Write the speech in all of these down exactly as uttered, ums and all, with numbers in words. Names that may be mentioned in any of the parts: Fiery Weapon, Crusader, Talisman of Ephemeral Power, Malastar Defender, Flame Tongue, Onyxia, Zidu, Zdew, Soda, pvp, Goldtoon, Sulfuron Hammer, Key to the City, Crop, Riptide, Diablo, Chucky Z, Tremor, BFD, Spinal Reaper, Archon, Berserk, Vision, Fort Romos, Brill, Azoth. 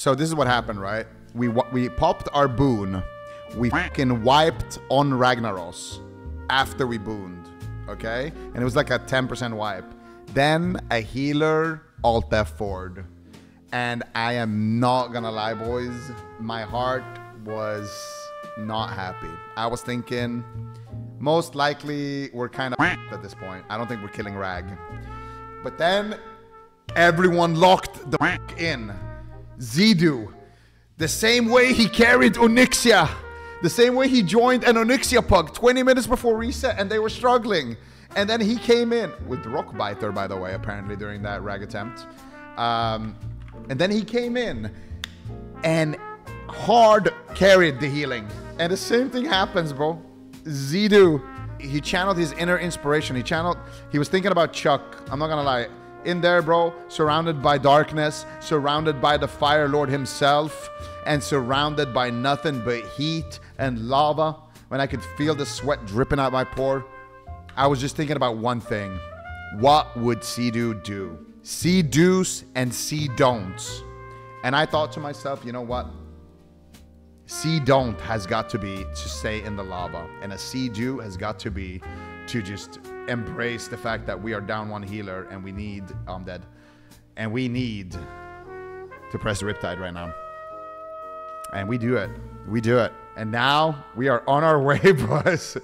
So this is what happened, right? We we popped our boon. We fucking wiped on Ragnaros after we booned, okay? And it was like a ten percent wipe. Then a healer alt F four'd. And I am not gonna lie, boys. My heart was not happy. I was thinking, most likely we're kind of at this point. I don't think we're killing Rag. But then everyone locked the in. Zdew, the same way he carried Onyxia, the same way he joined an Onyxia pug twenty minutes before reset and they were struggling. And then he came in with Rockbiter, by the way, apparently during that Rag attempt. Um, and then he came in and hard carried the healing. And the same thing happens, bro. Zdew, he channeled his inner inspiration. He channeled, he was thinking about Chuck. I'm not gonna lie. In there, bro, surrounded by darkness, surrounded by the Fire Lord himself, and surrounded by nothing but heat and lava. When I could feel the sweat dripping out my pore, I was just thinking about one thing. What would Cdew do? Cdew's and Cdon'ts. And I thought to myself, you know what? Cdon't has got to be to stay in the lava. And a Cdew has got to be to just embrace the fact that we are down one healer and we need, oh, I'm dead, and we need to press Riptide right now. And we do it. We do it. And now we are on our way, boys,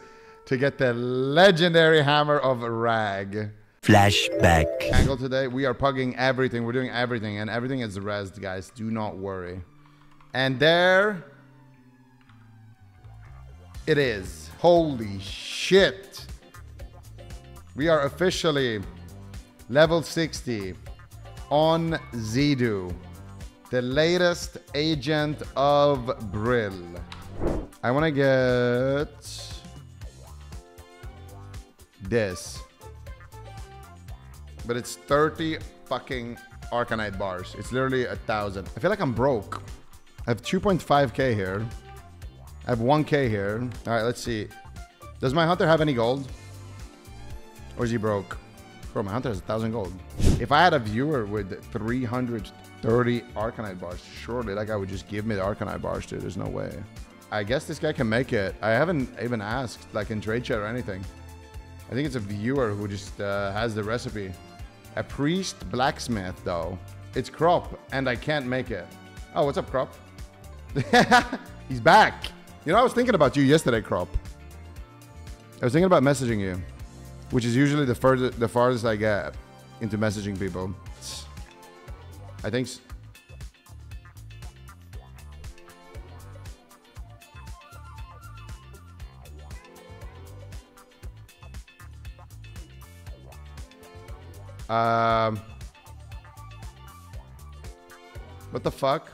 to get the legendary hammer of Rag. Flashback. Angle today, we are pugging everything. We're doing everything, and everything is rezzed, guys. Do not worry. And there it is. Holy shit. We are officially level sixty on Zdew, the latest agent of Brill. I want to get this, but it's thirty fucking Arcanite bars. It's literally a thousand. I feel like I'm broke. I have two point five K here. I have one K here. All right, let's see. Does my hunter have any gold? Or is he broke? Bro, my hunter has a thousand gold. If I had a viewer with three hundred thirty Arcanite bars, surely that guy would just give me the Arcanite bars, dude. There's no way. I guess this guy can make it. I haven't even asked, like, in trade chat or anything. I think it's a viewer who just uh, has the recipe. A priest blacksmith, though. It's Crop, and I can't make it. Oh, what's up, Crop? He's back. You know, I was thinking about you yesterday, Crop. I was thinking about messaging you, which is usually the further, the farthest I get into messaging people. I think. S um. What the fuck?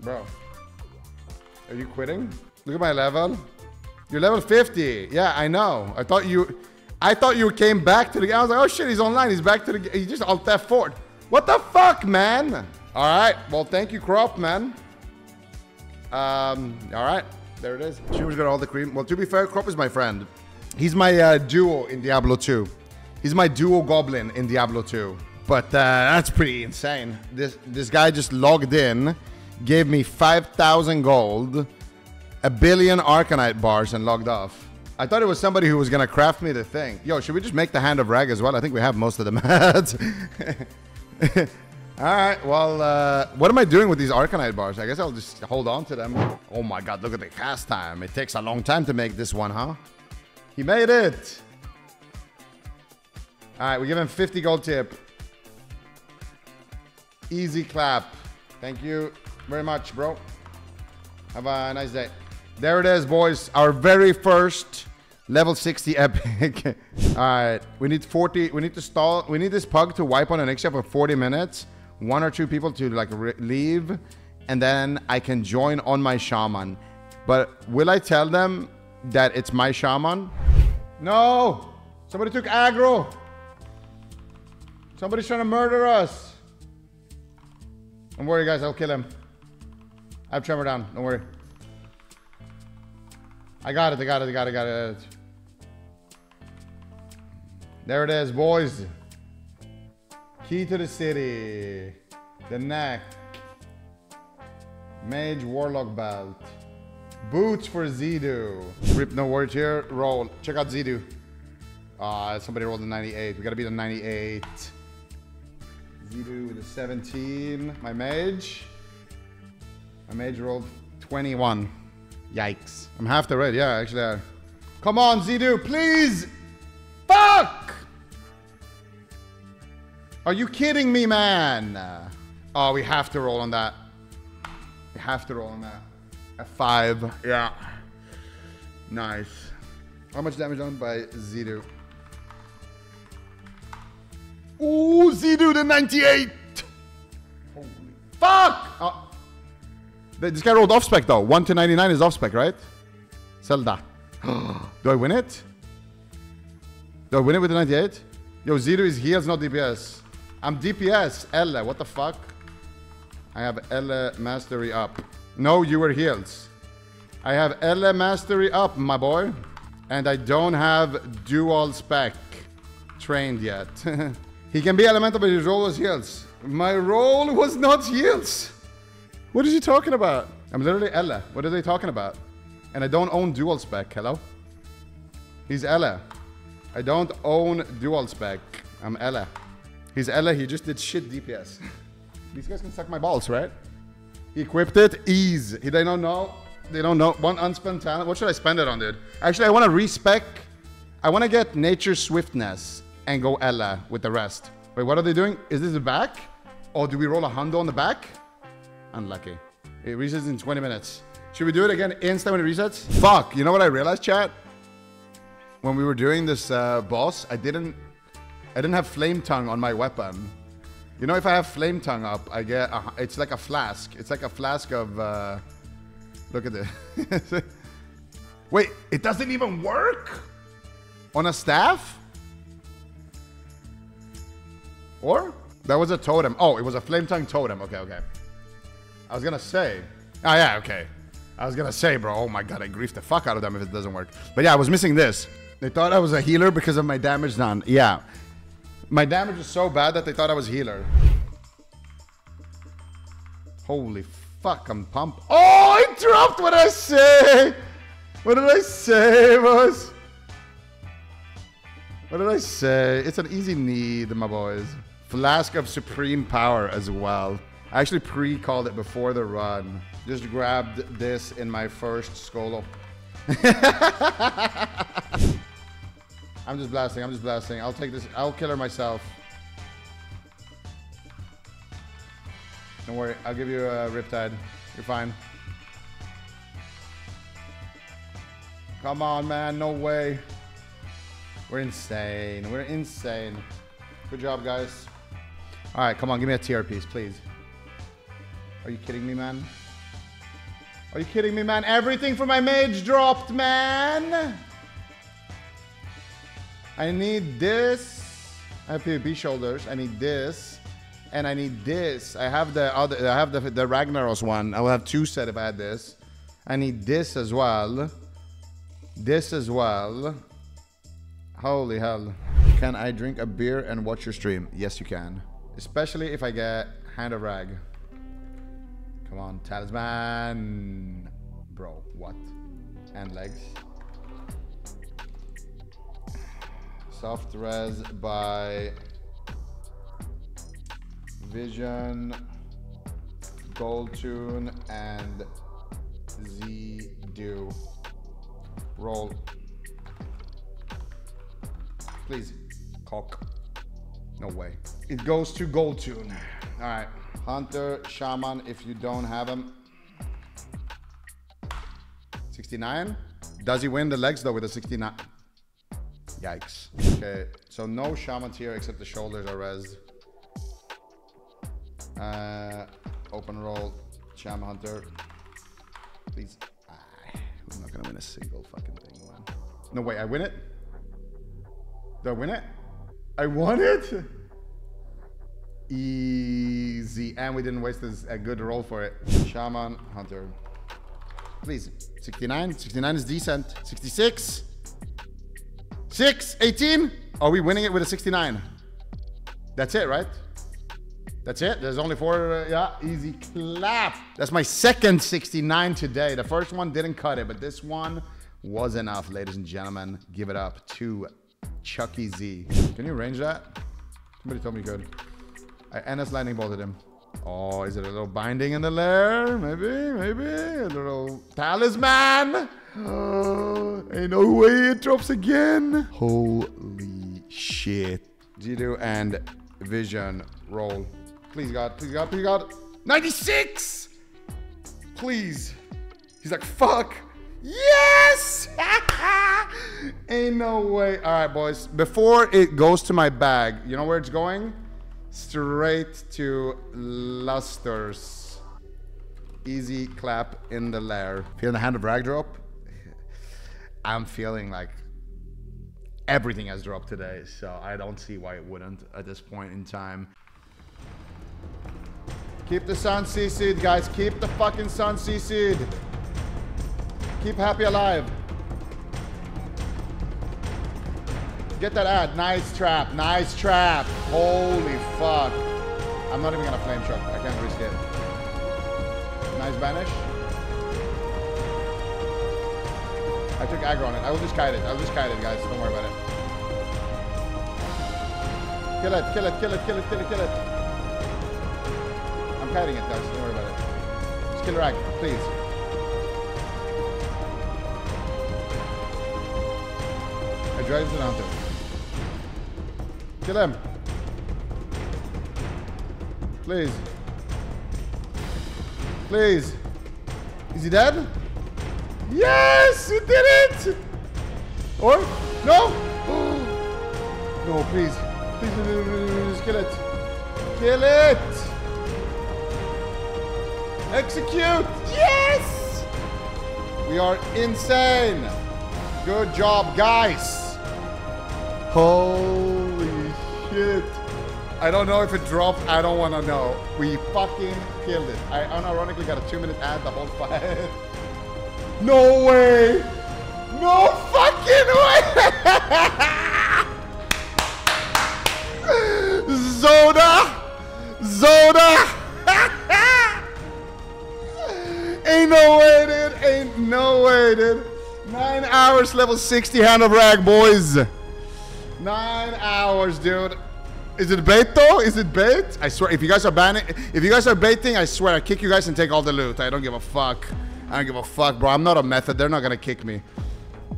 Bro, are you quitting? Look at my level. You're level fifty. Yeah, I know. I thought you, I thought you came back to the game. I was like, oh shit, he's online. He's back to the game. He just alt F four. What the fuck, man? All right. Well, thank you, Crop, man. Um. All right. There it is. She was got all the cream. Well, to be fair, Crop is my friend. He's my uh, duo in Diablo two. He's my duo goblin in Diablo two. But uh, that's pretty insane. This this guy just logged in, gave me five thousand gold. A billion Arcanite bars and logged off. I thought it was somebody who was gonna craft me the thing. Yo, should we just make the Hand of Rag as well? I think we have most of the mats. All right, well, uh, what am I doing with these Arcanite bars? I guess I'll just hold on to them. Oh my God, look at the cast time. It takes a long time to make this one, huh? He made it. All right, we give him fifty gold tip. Easy clap. Thank you very much, bro. Have a nice day. There it is, boys. Our very first level sixty epic. All right, we need forty. We need to stall. We need this pug to wipe on an Onyxia for forty minutes. One or two people to like leave, and then I can join on my shaman. But will I tell them that it's my shaman? No. Somebody took aggro. Somebody's trying to murder us. Don't worry, guys. I'll kill him. I have Tremor down, don't worry. I got it, I got it, I got it, I got it. There it is, boys. Key to the City. The Knack. Mage Warlock Belt. Boots for Zidu. Rip no word here. Roll. Check out Zidu. Ah, uh, somebody rolled a ninety-eight. We gotta beat a ninety-eight. Zidu with a seventeen. My mage. My mage rolled twenty-one. Yikes. I'm half the red. Yeah, actually. Uh, come on, Zidu, please. Fuck! Are you kidding me, man? Oh, we have to roll on that. We have to roll on that. A five, yeah. Nice. How much damage done by Zidu? Ooh, Zidu the ninety-eight! Holy fuck! Oh. This guy rolled off-spec though. one to ninety-nine is off-spec, right? Zelda. Do I win it? Do I win it with the ninety-eight? Yo, Zidu is heals, not D P S. I'm D P S, Ella, what the fuck? I have Ella mastery up. No, you were heals. I have Ella mastery up, my boy. And I don't have dual spec trained yet. He can be elemental, but his roll was heals. My roll was not heals. What is he talking about? I'm literally Ella. What are they talking about? And I don't own dual spec. Hello? He's Ella. I don't own dual spec. I'm Ella. He's Ella. He just did shit D P S. These guys can suck my balls, right? Equipped it, ease. They don't know. They don't know. One unspent talent. What should I spend it on, dude? Actually, I want to respec. I want to get Nature Swiftness and go Ella with the rest. Wait, what are they doing? Is this the back? Or do we roll a hundo on the back? Unlucky. It resets in twenty minutes. Should we do it again instant when it resets? Fuck. You know what I realized, chat? When we were doing this uh, boss, I didn't... I didn't have Flame Tongue on my weapon. You know, if I have Flame Tongue up, I get... A, it's like a flask. It's like a flask of... Uh, look at this. Wait, it doesn't even work? On a staff? Or? That was a totem. Oh, it was a Flame Tongue totem. Okay, okay. I was gonna say... Oh, yeah, okay. I was gonna say, bro, oh my god, I grief the fuck out of them if it doesn't work. But yeah, I was missing this. They thought I was a healer because of my damage done. Yeah. My damage was so bad that they thought I was healer. Holy fuck, I'm pumped. Oh, I dropped what I say. What did I say, boys? What did I say? It's an easy need, my boys. Flask of Supreme Power as well. I actually pre-called it before the run. Just grabbed this in my first solo. I'm just blasting. I'm just blasting. I'll take this. I'll kill her myself. Don't worry. I'll give you a Riptide. You're fine. Come on, man. No way. We're insane. We're insane. Good job, guys. All right. Come on. Give me a tier piece, please. Are you kidding me, man? Are you kidding me, man? Everything for my mage dropped, man! I need this. I have PvP shoulders. I need this. And I need this. I have the other I have the, the Ragnaros one. I will have two set if I had this. I need this as well. This as well. Holy hell. Can I drink a beer and watch your stream? Yes, you can. Especially if I get Hand of Rag. Come on, Talisman. Bro, what? And legs. Soft res by Vision, Goldtoon, and Zdew. Roll. Please. Cock. No way. It goes to Goldtoon. All right. Hunter, Shaman, if you don't have him. sixty-nine. Does he win the legs though with a sixty-nine? Yikes. Okay, so no Shaman here except the shoulders are rezzed. Uh, open roll, Sham Hunter. Please. Ah, I'm not gonna win a single fucking thing, man. No, wait, I win it? Did I win it? I won it? Easy, and we didn't waste this, a good roll for it. Shaman, Hunter. Please, sixty-nine. sixty-nine is decent. sixty-six. six, eighteen. Are we winning it with a sixty-nine? That's it, right? That's it. There's only four. Uh, yeah, easy clap. That's my second sixty-nine today. The first one didn't cut it, but this one was enough, ladies and gentlemen. Give it up to Chucky Z. Can you range that? Somebody told me you could. I endless lightning bolted him. Oh, is it a little binding in the lair? Maybe, maybe. A little talisman. Oh, ain't no way it drops again. Holy shit. Zidu and Vision roll. Please, God. Please, God. Please, God. ninety-six! Please. He's like, fuck. Yes! Ain't no way. All right, boys. Before it goes to my bag, you know where it's going? Straight to Luster's. Easy clap in the lair. Feeling the Hand of Rag drop? I'm feeling like everything has dropped today, so I don't see why it wouldn't at this point in time. Keep the sun C C'd, guys. Keep the fucking sun C C'd. Keep happy alive. Get that ad. Nice trap. Nice trap. Holy fuck. I'm not even gonna flame truck. I can't risk it. Nice banish. I took aggro on it. I will just kite it. I will just kite it, guys. Don't worry about it. Kill it. Kill it. Kill it. Kill it. Kill it. Kill it. I'm kiting it, guys. Don't worry about it. Just kill Rag, please. I drive it onto him. Kill him. Please. Please. Is he dead? Yes! We did it! Or? No! No, please. Please, please, please, kill it. Kill it! Execute! Yes! We are insane! Good job, guys! Holy shit. I don't know if it dropped. I don't want to know. We fucking killed it. I unironically got a two-minute ad the whole fight. No way! No fucking way! Soda! Soda! Ain't no way, dude! Ain't no way, dude! Nine hours, level sixty, Hand of Rag, boys! Nine hours, dude. Is it bait though? Is it bait? I swear, if you guys are banning, if you guys are baiting, I swear I kick you guys and take all the loot. I don't give a fuck. I don't give a fuck, bro. I'm not a method. They're not gonna kick me.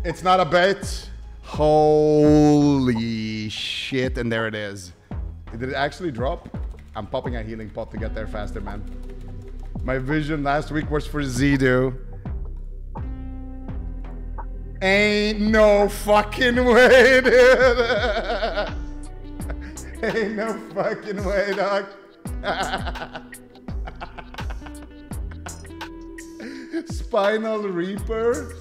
It's not a bait. Holy shit. And there it is. Did it actually drop? I'm popping a healing pot to get there faster, man. My vision last week was for Zdew. Ain't no fucking way, dude. Ain't no fucking way, dog. Spinal Reaper.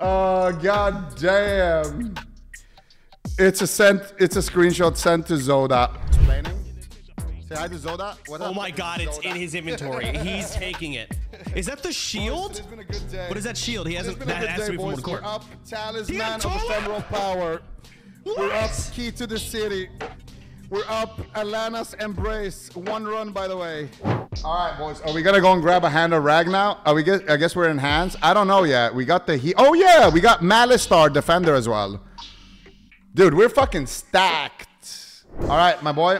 Oh, god damn. It's a sent it's a screenshot sent to Soda. Explaining. Say hi to Soda. What oh my god, it's Soda? In his inventory. He's taking it. Is that the shield? Boys, what is that shield? He hasn't that has day, to be from the court. We're up Talisman of Ephemeral Power. What? We're up Key to the City. We're up Alana's Embrace. One run, by the way. All right, boys. Are we gonna go and grab a Hand of Rag now? Are we get, I guess we're in hands. I don't know yet. We got the he. Oh yeah, we got Malastar Defender as well. Dude, we're fucking stacked. All right, my boy.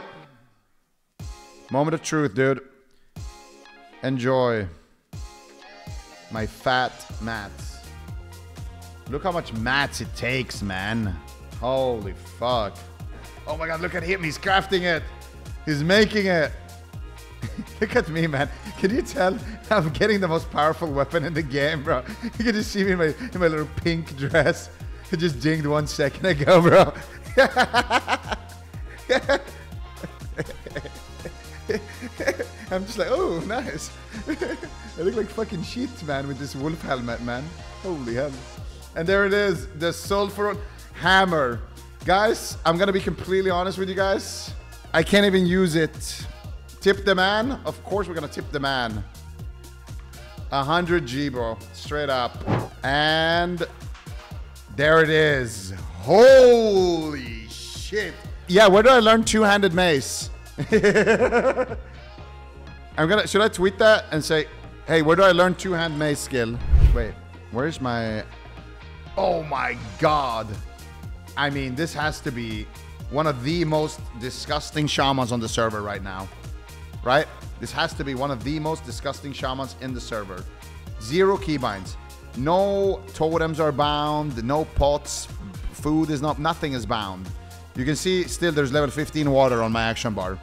Moment of truth, dude. Enjoy my fat mats. Look how much mats it takes, man. Holy fuck. Oh my god, look at him. He's crafting it. He's making it. Look at me, man. Can you tell I'm getting the most powerful weapon in the game, bro? You can just see me in my, in my little pink dress. It just dinged one second ago, bro. I'm just like, oh, nice. I look like fucking sheet, man, with this wolf helmet, man. Holy hell. And there it is. The Sulfuron Hammer. Guys, I'm gonna be completely honest with you guys. I can't even use it. Tip the man? Of course we're gonna tip the man. one hundred G, bro. Straight up. And there it is. Holy shit. Yeah, where did I learn two-handed mace? I'm gonna, should I tweet that and say, hey, where do I learn two-hand mace skill? Wait, where's my, oh my God. I mean, this has to be one of the most disgusting shamans on the server right now, right? This has to be one of the most disgusting shamans in the server. Zero keybinds, no totems are bound, no pots, food is not, nothing is bound. You can see still there's level fifteen water on my action bar.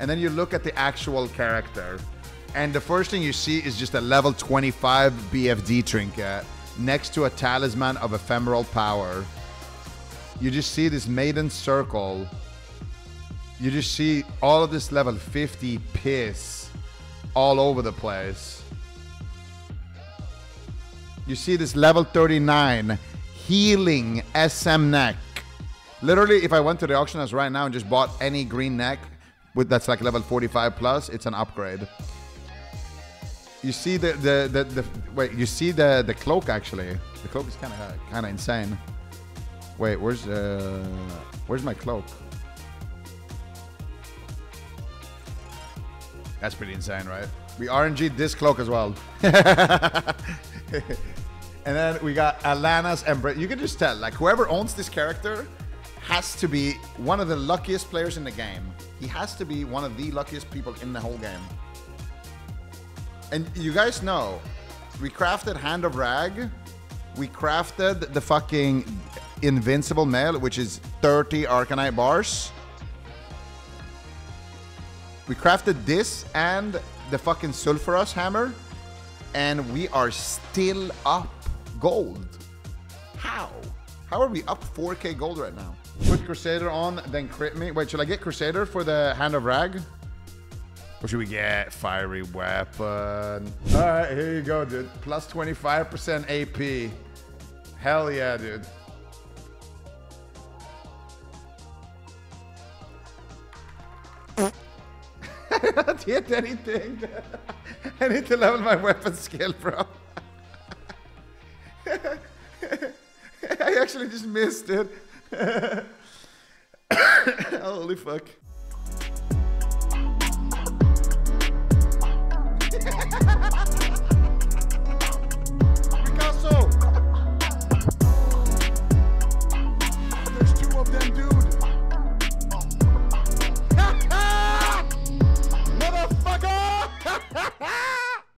And then you look at the actual character, and the first thing you see is just a level twenty-five B F D trinket next to a Talisman of Ephemeral Power. You just see this maiden circle. You just see all of this level fifty piss all over the place. You see this level thirty-nine healing S M neck. Literally, if I went to the auction house right now and just bought any green neck with that's like level forty-five plus, it's an upgrade. You see the the the, the wait. You see the the cloak actually. The cloak is kind of uh, kind of insane. Wait, where's uh, where's my cloak? That's pretty insane, right? We R N G'd this cloak as well. And then we got Alana's Embrace. You can just tell, like, whoever owns this character has to be one of the luckiest players in the game. He has to be one of the luckiest people in the whole game. And you guys know, we crafted Hand of Rag. We crafted the fucking Invincible Mail, which is thirty Arcanite bars. We crafted this and the fucking Sulfuron Hammer. And we are still up gold. How? How are we up four K gold right now? Put Crusader on, then crit me. Wait, should I get Crusader for the Hand of Rag? Or should we get Fiery Weapon? All right, here you go, dude. Plus twenty-five percent A P. Hell yeah, dude. I not hit anything. I need to level my weapon skill, bro. I actually just missed it. Holy fuck.